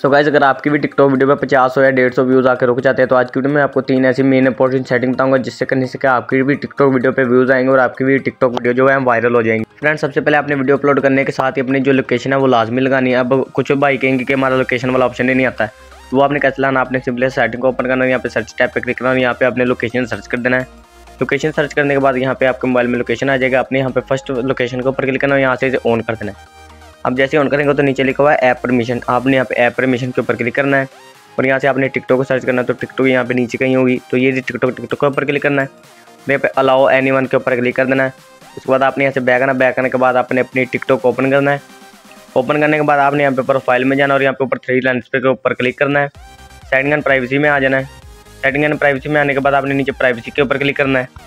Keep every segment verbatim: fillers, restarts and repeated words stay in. So guys, अगर आपकी भी टिकटॉक वीडियो में पचास सौ या डेढ़ सौ व्यूज़ आकर रुक जाते हैं तो आज की वीडियो में आपको तीन ऐसी मेन इंपॉर्टेंट सेटिंग बताऊंगा जिससे करने से आपकी भी टिकटॉक वीडियो पे व्यूज़ आएंगे और आपकी भी टिकटॉक वीडियो जो है वायरल हो जाएंगी। फ्रेंड्स, सबसे पहले आपने वीडियो अपलोड करने के साथ ही अपनी जो लोकेशन है वो लाजमी लगानी है। अब कुछ भाई कहेंगे कि हमारा लोकेशन वाला ऑप्शन ही नहीं आता है, तो वो आपने कैसे लाना, आपने सिंपली सेटिंग को ओपन करना है, यहाँ पे सर्च टैब पर क्लिक करना है, यहाँ पे आपने लोकेशन सर्च कर देना है। लोकेशन सर्च करने के बाद यहाँ पे आपके मोबाइल में लोकेशन आ जाएगा, आपने यहाँ पे फर्स्ट लोकेशन के ऊपर क्लिक करना है, यहाँ से ऑन कर देना है। अब जैसे ऑन करेंगे तो नीचे लिखा हुआ है ऐप परमिशन, आपने यहाँ पे ऐप परमिशन के ऊपर क्लिक करना है और यहाँ से आपने टिकटॉक को सर्च करना है, तो टिकटॉक यहाँ पे नीचे कहीं होगी, तो ये टिकटॉक टिकटॉक के ऊपर क्लिक करना है, यहाँ पे अलाओ एनीवन के ऊपर क्लिक कर देना है। उसके बाद आपने यहाँ से बैक आना, बैक आने के बाद आपने अपनी टिकटॉक को ओपन करना है। ओपन करने के बाद आपने यहाँ पे प्रोफाइल में जाना और यहाँ पे ऊपर थ्री लाइन्स पे के ऊपर क्लिक करना है। सेटिंग एंड प्राइवेसी में आ जाना है। सेटिंग एंड प्राइवेसी में आने के बाद आपने नीचे प्राइवेसी के ऊपर क्लिक करना है।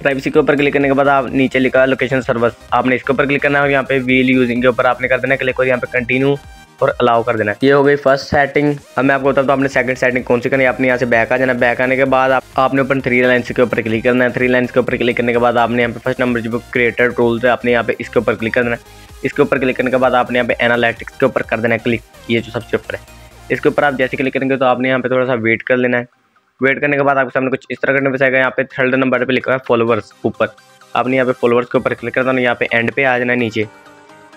प्राइवेसी के ऊपर क्लिक करने के बाद आप नीचे लिखा लोकेशन सर्विस, आपने इसके ऊपर क्लिक करना है और यहाँ पे व्हील यूजिंग के ऊपर आपने कर देना क्लिक और यहाँ पे कंटिन्यू और अलाउ कर देना है। ये हो गई फर्स्ट सेटिंग। अब मैं आपको बताता हूँ आपने सेकंड सेटिंग कौन सी करनी है। आपने यहाँ से बैक आ जाना, बैक आने के बाद आप, आपने ऊपर थ्री लाइन्स के ऊपर क्लिक करना है। थ्री लाइन्स के ऊपर क्लिक करने के बाद आपने यहाँ पे फर्स्ट नंबर जो क्रिएटर टूल्स है आपने यहाँ पे इसके ऊपर क्लिक कर देना है। इसके ऊपर क्लिक करने के बाद आपने यहाँ पे एनालिटिक्स के ऊपर कर देना है क्लिक, ये जो सबसे ऊपर है इसके ऊपर आप जैसे क्लिक करेंगे तो आपने यहाँ पे थोड़ा सा वेट कर लेना है। वेट करने के बाद आपके सामने कुछ इस तरह करने बचाएगा, यहाँ पे थर्ड नंबर पे लिखा है फॉलोवर्स ऊपर, आपने यहाँ पे फॉलोवर्स के ऊपर क्लिक करना है, यहाँ पे एंड पे आ जाना। नीचे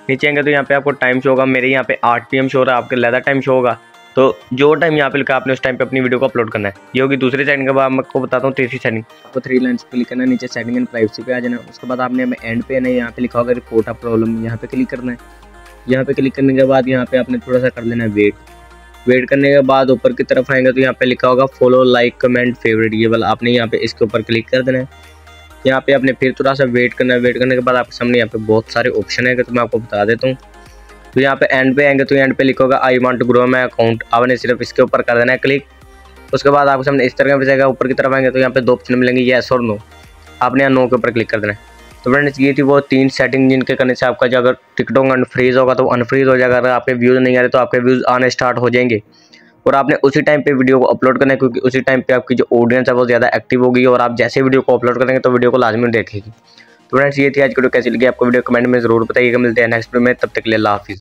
नीचे आएंगे तो यहाँ पे आपको टाइम शो होगा, मेरे यहाँ पे आठ पी एम शो हो रहा है, आपके लेदा टाइम शो होगा, तो जो टाइम यहाँ पे लिखा आपने उस टाइम पे अपनी वीडियो को अपलोड करना है। ये होगी दूसरी सेटिंग के बाद मैं आपको बताता हूँ तीसरी सेटिंग। आपको थ्री लाइन्स पे क्लिक करना है, नीचे सेटिंग एंड प्राइवेसी पे आ जाना। उसके बाद आपने हमें एंड पे नहीं यहाँ पे लिखा होगा रिपोर्ट अ प्रॉब्लम, यहाँ पे क्लिक करना है। यहाँ पे क्लिक करने के बाद यहाँ पे आपने थोड़ा सा कर लेना है वेट। वेट करने के बाद ऊपर की तरफ आएंगे तो यहाँ पे लिखा होगा फॉलो लाइक कमेंट फेवरेट, ये वाला आपने यहाँ पे इसके ऊपर क्लिक कर देना है। यहाँ पे आपने फिर थोड़ा सा वेट करना है। वेट करने के बाद आपके सामने यहाँ पे बहुत सारे ऑप्शन है तो मैं आपको बता देता हूँ। तो यहाँ पे एंड पे आएंगे तो एंड पे लिखा होगा I want to grow my account, आपने सिर्फ इसके ऊपर कर देना है क्लिक। उसके बाद आपके सामने इस तरह का ऊपर की तरफ आएंगे तो यहाँ पे दो ऑप्शन मिलेंगे येस और नो, आपने यहाँ नो के ऊपर क्लिक कर देना है। तो फ्रेंड्स, ये थी वो तीन सेटिंग जिनके करने से आपका जो अगर टिकटॉक अनफ्रीज होगा तो अनफ्रीज हो जाएगा, अगर आपके व्यूज़ नहीं आ रहे तो आपके व्यूज़ आने स्टार्ट हो जाएंगे और आपने उसी टाइम पे वीडियो को अपलोड करना है, क्योंकि उसी टाइम पे आपकी जो ऑडियंस है वो ज़्यादा एक्टिव होगी और आप जैसे वीडियो को अपलोड करेंगे तो वीडियो को लाजमी देखेगी। तो फ्रेंड्स, ये थी आज की वीडियो, कैसी लगी आपको वीडियो कमेंट में ज़रूर बताइएगा। मिलते हैं नेक्स्ट वीडियो में, तब तक के लिए अल्लाह हाफिज़।